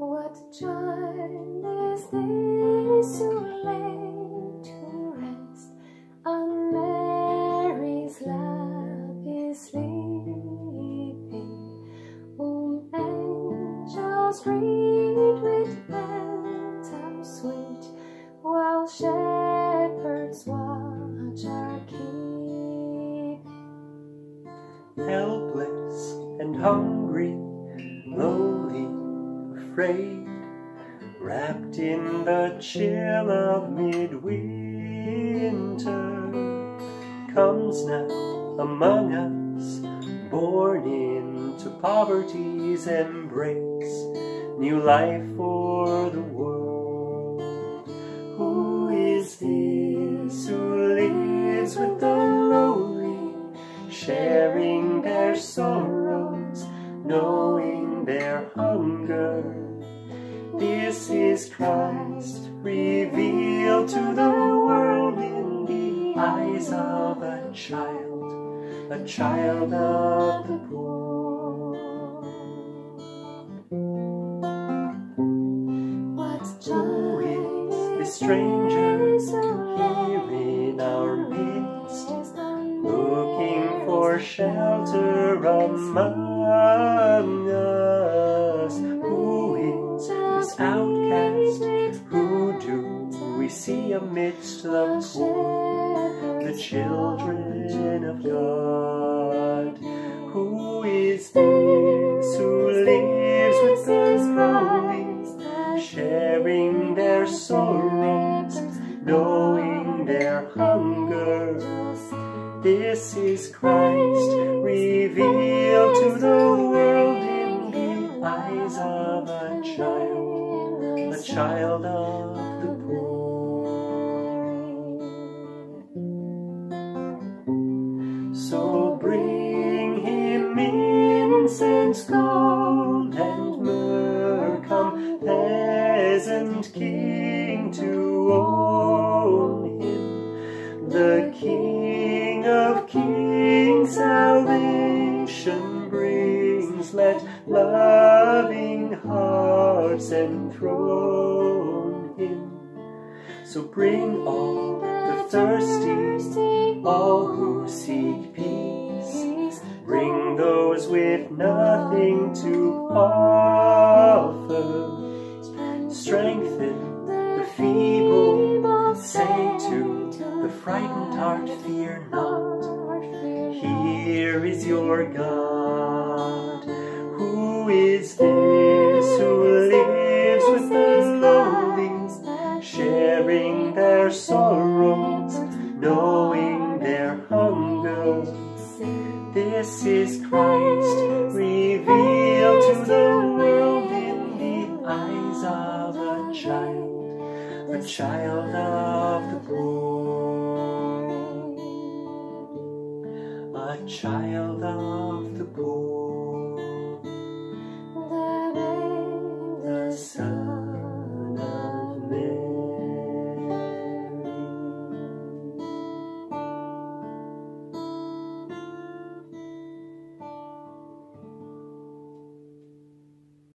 What time is this, so late to rest? And Mary's lap is sleeping, whom angels greet with bells of sweet, while shepherds watch our keeping. Helpless and hungry, lonely, afraid, wrapped in the chill of midwinter, comes now among us, born into poverty's embrace, new life for the world. Who is this who lives with the lowly, sharing their sorrows, knowing their hunger? This is Christ, revealed to the world in the eyes of a child of the poor. What joy is this stranger here in our midst, looking for shelter among us? Outcast, who do we see amidst the poor, the children of God? Who is this who lives with the lonely, sharing their sorrows, knowing their hunger? This is Christ, revealed to the world in the eyes of a child, the child of the poor. So bring him incense, gold and myrrh, come peasant king to own him, the King of kings salvation brings. Let loving hearts enthrone him. So bring all the thirsty, all who seek peace. Bring those with nothing to offer. Strengthen the feeble. Say to the frightened heart, fear not. Here is your God. Who is this who lives with the lonely, sharing their sorrows, knowing their hunger? This is Christ, revealed to the world in the eyes of a child of the poor, a child of the poor.